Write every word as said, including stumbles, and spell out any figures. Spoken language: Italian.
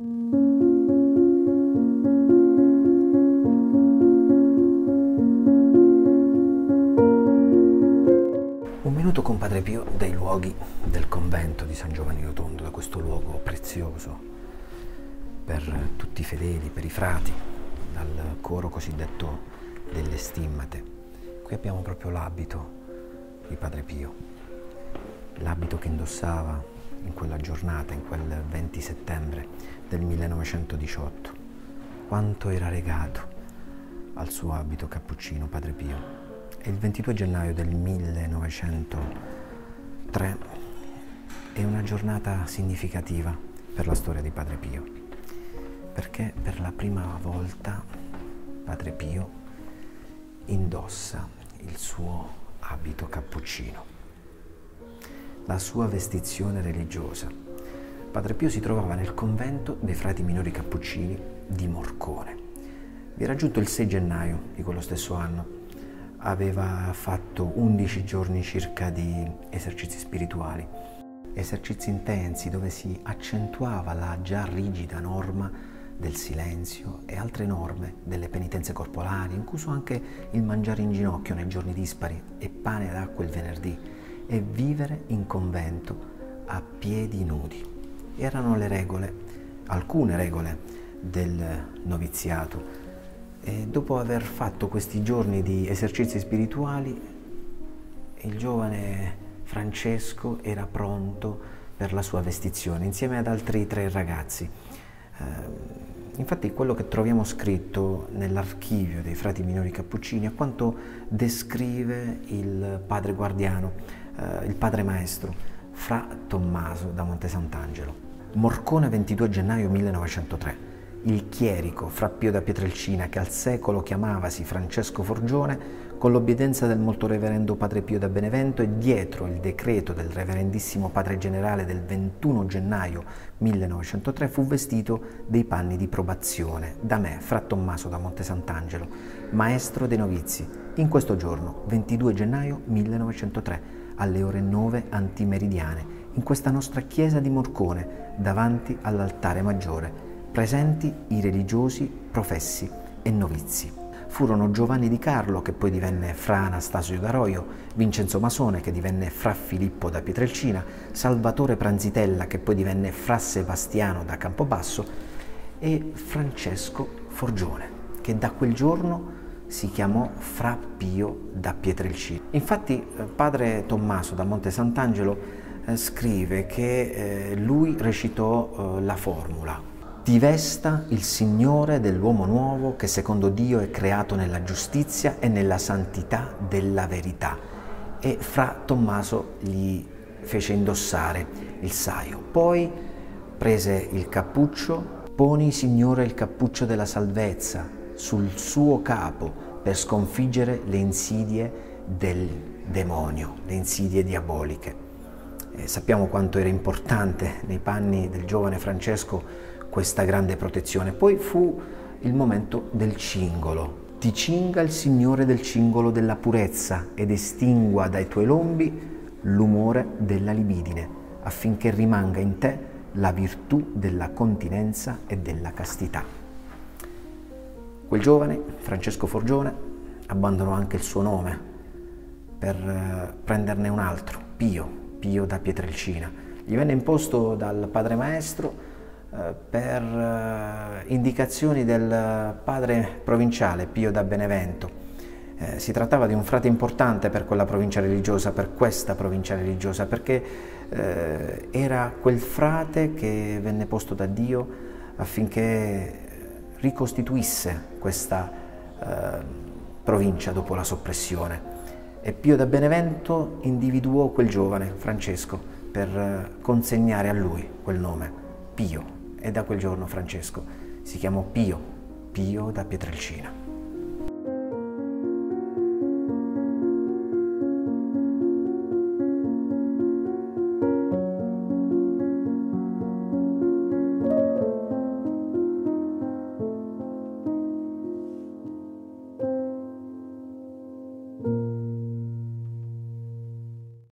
Un minuto con Padre Pio dai luoghi del convento di San Giovanni Rotondo, da questo luogo prezioso per tutti i fedeli, per i frati, dal coro cosiddetto delle stimmate. Qui abbiamo proprio l'abito di Padre Pio, l'abito che indossava in quella giornata, in quel venti settembre del millenovecentodiciotto. Quanto era legato al suo abito cappuccino Padre Pio. E il ventidue gennaio del millenovecentotre è una giornata significativa per la storia di Padre Pio, perché per la prima volta Padre Pio indossa il suo abito cappuccino, la sua vestizione religiosa. Padre Pio si trovava nel convento dei frati minori cappuccini di Morcone. Vi era giunto il sei gennaio di quello stesso anno. Aveva fatto undici giorni circa di esercizi spirituali, esercizi intensi dove si accentuava la già rigida norma del silenzio e altre norme delle penitenze corporali, incluso anche il mangiare in ginocchio nei giorni dispari e pane ed acqua il venerdì e vivere in convento a piedi nudi. Erano le regole, alcune regole del noviziato. E dopo aver fatto questi giorni di esercizi spirituali, il giovane Francesco era pronto per la sua vestizione insieme ad altri tre ragazzi. Eh, infatti quello che troviamo scritto nell'archivio dei frati minori cappuccini è quanto descrive il padre guardiano, eh, il padre maestro, Fra Tommaso da Monte Sant'Angelo. Morcone, ventidue gennaio millenovecentotre. Il chierico Fra Pio da Pietrelcina, che al secolo chiamavasi Francesco Forgione, con l'obbedienza del molto reverendo Padre Pio da Benevento e dietro il decreto del reverendissimo Padre Generale del ventuno gennaio millenovecentotre, fu vestito dei panni di probazione da me, Fra Tommaso da Monte Sant'Angelo, maestro dei novizi, in questo giorno, ventidue gennaio millenovecentotre, alle ore nove antimeridiane, in questa nostra chiesa di Morcone, davanti all'altare maggiore, presenti i religiosi, professi e novizi. Furono Giovanni Di Carlo, che poi divenne Fra Anastasio da Roio, Vincenzo Masone, che divenne Fra Filippo da Pietrelcina, Salvatore Pranzitella, che poi divenne Fra Sebastiano da Campobasso, e Francesco Forgione, che da quel giorno si chiamò Fra Pio da Pietrelcina. Infatti Padre Tommaso da Monte Sant'Angelo scrive che lui recitò la formula: «Ti vesta il Signore dell'uomo nuovo che secondo Dio è creato nella giustizia e nella santità della verità». E Fra Tommaso gli fece indossare il saio. Poi prese il cappuccio: «Poni, Signore, il cappuccio della salvezza sul suo capo per sconfiggere le insidie del demonio, le insidie diaboliche». E sappiamo quanto era importante nei panni del giovane Francesco questa grande protezione. Poi fu il momento del cingolo: «Ti cinga il Signore del cingolo della purezza ed estingua dai tuoi lombi l'umore della libidine, affinché rimanga in te la virtù della continenza e della castità». Quel giovane, Francesco Forgione, abbandonò anche il suo nome per prenderne un altro, Pio, Pio da Pietrelcina. Gli venne imposto dal padre maestro per indicazioni del padre provinciale Pio da Benevento. Eh, si trattava di un frate importante per quella provincia religiosa, per questa provincia religiosa, perché eh, era quel frate che venne posto da Dio affinché ricostituisse questa eh, provincia dopo la soppressione. E Pio da Benevento individuò quel giovane, Francesco, per consegnare a lui quel nome, Pio. E da quel giorno Francesco si chiamò Pio, Pio da Pietrelcina.